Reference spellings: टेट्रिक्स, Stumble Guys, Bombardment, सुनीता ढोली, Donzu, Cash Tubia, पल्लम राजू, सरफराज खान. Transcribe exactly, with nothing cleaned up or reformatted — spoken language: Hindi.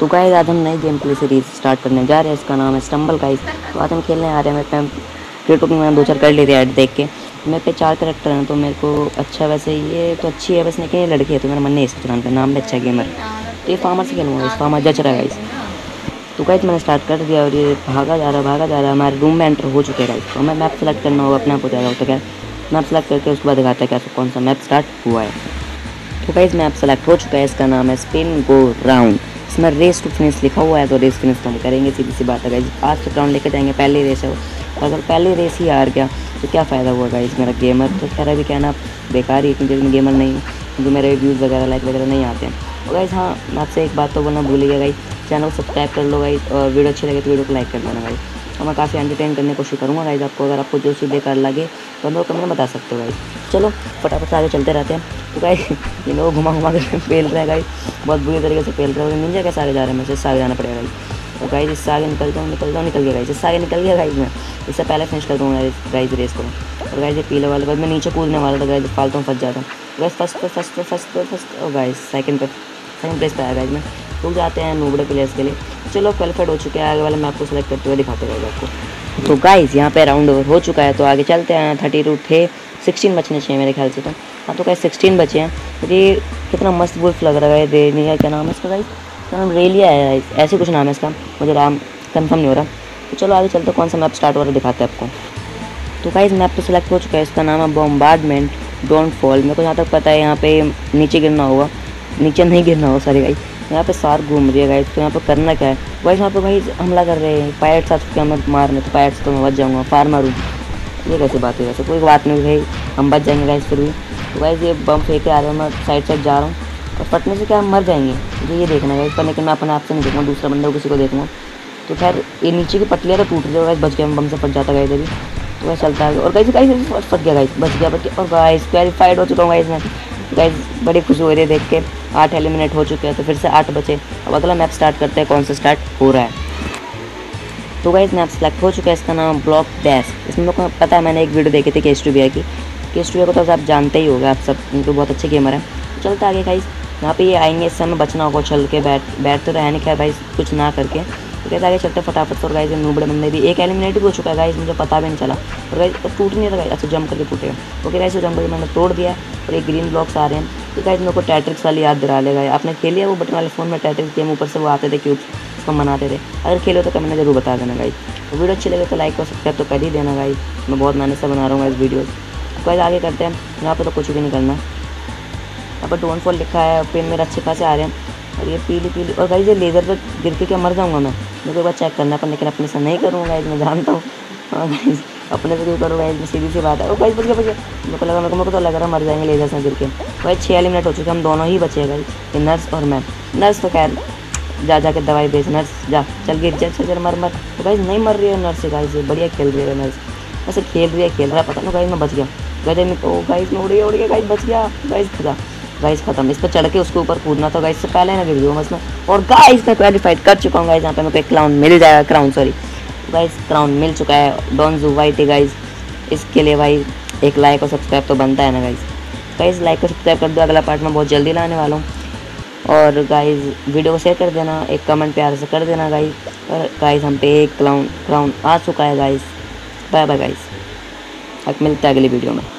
तो गाइस आज हम नई गेम प्ले सीरीज स्टार्ट करने जा रहे हैं, इसका नाम है स्टम्बल गाइस। तो आज हम खेलने आ रहे हैं मैप पे, क्रिएट ओपनिंग मैंने दो चार कर ली थी ऐड देख के। मेरे पे चार करेक्टर हैं तो मेरे को अच्छा, वैसे ये तो अच्छी है बस, लेकिन ये लड़की है तो मेरा मन नहीं इसको चलाने का। नाम भी अच्छा गेमर, तो ये फार्मर से खेलूँगा, इस फार्मर जच रहा है गाइस। तो गाइस मैंने स्टार्ट कर दिया और ये भागा जा रहा भागा जा रहा हमारे रूम में एंटर हो चुके हैं गाइस। तो हमें मैप सेलेक्ट करना होगा, अपने आप हो जाएगा। तो क्या मैप सेलेक्ट करके उसके बाद दिखाता है क्या कौन सा मैप स्टार्ट हुआ है। तो गाइस मैप सेलेक्ट हो चुका है, इसका नाम है स्पिन गोल्ड राउंड। इसमें रेस टू फिनिश लिखा हुआ है तो रेस फिनिश तो हम करेंगे, सीधी सी बात है गाइस। पाँच राउंड लेकर जाएंगे, पहले रेस है तो अगर पहले रेस ही हार गया तो क्या फ़ायदा हुआ गाइस। मेरा गेमर तो खैर अभी कहना बेकार ही, क्योंकि मैं गेमर नहीं क्योंकि मेरे व्यूज़ वगैरह लाइक वगैरह नहीं आते हैं। और गाइस हाँ, मैं आपसे एक बात तो बोलना भूलिएगा गाइस, चैनल को सब्सक्राइब कर लो गाइस, और वीडियो अच्छी लगे तो वीडियो को लाइक कर देना गाइस। और मैं काफ़ी एंटरटेन करने की कोशिश करूँगा गाइस आपको। अगर आपको जो चीज़ बेकार लगे तो हम लोग कमेंट में बता सकते हो गाइस। चलो फटाफट आगे चलते रहते हैं। तो गाइस ये लोग घुमा घुमा कर फेल रहे हैं गाइस, बहुत बुरी तरीके से फेल रहे हैं। मिल जाएगा सारे जा रहे हैं, मुझे इससे आगे जाना पड़ेगा गाइस। तो गाइस इससे आगे निकल जाऊँ निकल जाऊँ निकल गया गाइस, इससे आगे निकल गया गाइस। मैं इससे पहले फिनिश कर दूँगा गाइस रेस को। और गाइस ये पीले वाले बाद मैं नीचे कूदने वाला था गाइस, फालतू में फंस जाता हूँ गाइस। फर्स्ट पे फर्स्ट पे फर्स्ट पे फर्स्ट और गाइस सेकंड पे सेकंड प्लेस पर आया गाइस। मैं रुक जाते हैं नूबड़े प्लेस के लिए। चलो क्वालिफाइड हो चुके हैं, आगे वाले मैं आपको सेलेक्ट करते हुए दिखाते रहेगा आपको। तो गाइस यहाँ पे राउंड ओवर हो चुका है तो आगे चलते हैं। थर्टी टू थे, सिक्सटीन बचने चाहिए मेरे ख्याल से। तो हाँ तो गाइस सिक्सटीन बचे हैं। तो ये कितना मस्त वुल्फ लग रहा है रेलिया, क्या नाम है इसका गाइस, इसका नाम रेलिया है ऐसे कुछ नाम है इसका, मुझे नाम कंफर्म नहीं हो रहा। तो चलो आगे चलते, कौन सा मैप स्टार्ट हो रहा है दिखाते हैं आपको। तो गाइस मैप तो सेलेक्ट हो चुका है, इसका नाम है बॉम्बार्डमेंट डोंट फॉल। मेरे को जहाँ तक पता है यहाँ पे नीचे गिरना होगा, नीचे नहीं गिरना होगा सॉरी गाइस। यहाँ पे सार घूम रही है गाइस, तो यहाँ पर करना क्या है गाइस। यहाँ पर गाइस हमला कर रहे हैं पायरेट्स आ चुके हैं हमें मारने, तो पायरेट्स तो मैं बच जाऊँगा, फार मारूँ ये कैसे बात है। वैसे कोई बात नहीं भाई, हम बच जाएंगे गाइस फिर भी। तो गाइस ये बम फेंके आ रहे हैं, मैं साइड साइड जा रहा हूँ और फटने से क्या हम मर जाएंगे मुझे ये देखना है। पर लेकिन मैं अपने आप से नहीं देखूँगा, दूसरा बंदा किसी को देखूँगा। तो खैर ये नीचे की पटलियाँ तो टूट रही है गाइस, बच गया बम से, फट जाता गया अभी तो वैसे चलता है। और गाइस गाइस फट गया गाइस, बच गया बच गया और गाइस क्वालिफाइड हो चुका हूँ गाइस मैं। गाइस बड़ी खुशी हो रही है देख के, आठ एलिमिनेट हो चुके हैं तो फिर से आठ बचे। अब अगला मैप स्टार्ट करते हैं, कौन सा स्टार्ट हो रहा है। तो गाइस मैप सेलेक्ट हो चुका है, इसका नाम ब्लॉक डैश। इसमें मेरे को पता है, मैंने एक वीडियो देखी थी कैश टूबिया की। कैश टूबिया को तो आप जानते ही होगा आप सब, उनको बहुत अच्छे गेमर हैं। चलते आगे गाइस, यहाँ पे ये आएंगे, इससे हमें बचना होगा, चल के बैठ बैठ तो रहे नहीं क्या भाई कुछ ना करके। तो कहते आगे चलते फटाफट। और गाइस नूबड़े बंदे भी एक एलिमिनेट भी हो चुका है गाइस, मुझे पता भी नहीं चला। और गाइस टूट नहीं रहा, अच्छा जंप करके टूटेगा। ओके गाइस जंप करके मैंने तोड़ दिया और एक ग्रीन ब्लॉक्स आ रहे हैं। तो गाइस मेरे को टेट्रिक्स वाली याद दिला लेगा, आपने खेली है वो बटन वाले फ़ोन में टेट्रिक्स गेम, ऊपर से वो आते थे क्यूब्स मनाते थे। अगर खेलो तो कमेंट में जरूर बता देना गाइस। तो वीडियो अच्छी लगे तो लाइक और सब्सक्राइब तो कर ही देना गाइस, मैं बहुत मेहनत से बना रहा हूँ इस वीडियो को। आगे करते हैं, यहाँ पे तो कुछ भी नहीं करना। यहाँ पर डोंट फॉल लिखा है, पेन मेरे अच्छे खासे आ रहे हैं। और ये पीली पीली और गाइस ये लेज़र पर गिर के क्या मर जाऊँगा मैं, मुझे एक बार चेक करना पर लेकिन अपने से नहीं करूँगा गाइस, मैं जानता हूँ अपने से क्यों करूँगा गाइस, सीधी सी बात है। और गाइस बच गया बच गया, मेरे को लगा मेरे को मेरे को तो लग रहा मर जाएंगे लेज़र से गिर के। गाइस छः एलिमिनेट हो चुके हैं, हम दोनों ही बचे गाइस, नर्स और मैं। नर्स तो खैर जा जा के दवाई बेच, नर्स जा चल गिर जा चल मर मर। तो गाइस नहीं मर रही है नर्स गाइस, ये बढ़िया खेल रही है नर्स, ऐसे खेल रही है खेल रहा है पता नहीं। गाइस मैं बच गया गाइस, मैं तो गाइस में उड़ गया उड़ गया गाइस, बच गया गाइस खत्म गाइस खत्म। इस पर चढ़ के उसके ऊपर कूदना था गाइस, से पहले ना गिर गया मसला। और गाइस मैं क्वालिफाइड कर चुका हूँ गाइस, यहाँ पे मेरे को क्राउन मिल जाएगा, क्राउन सॉरी गाइस क्राउन मिल चुका है। डोंजू वाइट है गाइस, इसके लिए भाई एक लाइक और सब्सक्राइब तो बनता है ना गाइस। गाइस लाइक और सब्सक्राइब कर दो, अगला पार्ट में बहुत जल्दी लाने वाला हूँ। और गाइस वीडियो को शेयर कर देना, एक कमेंट प्यार से कर देना गाइस। और गाइस हम पे एक क्लाउन क्राउन आ चुका है गाइस। बाय बाय गाइस, अब मिलते हैं अगली वीडियो में।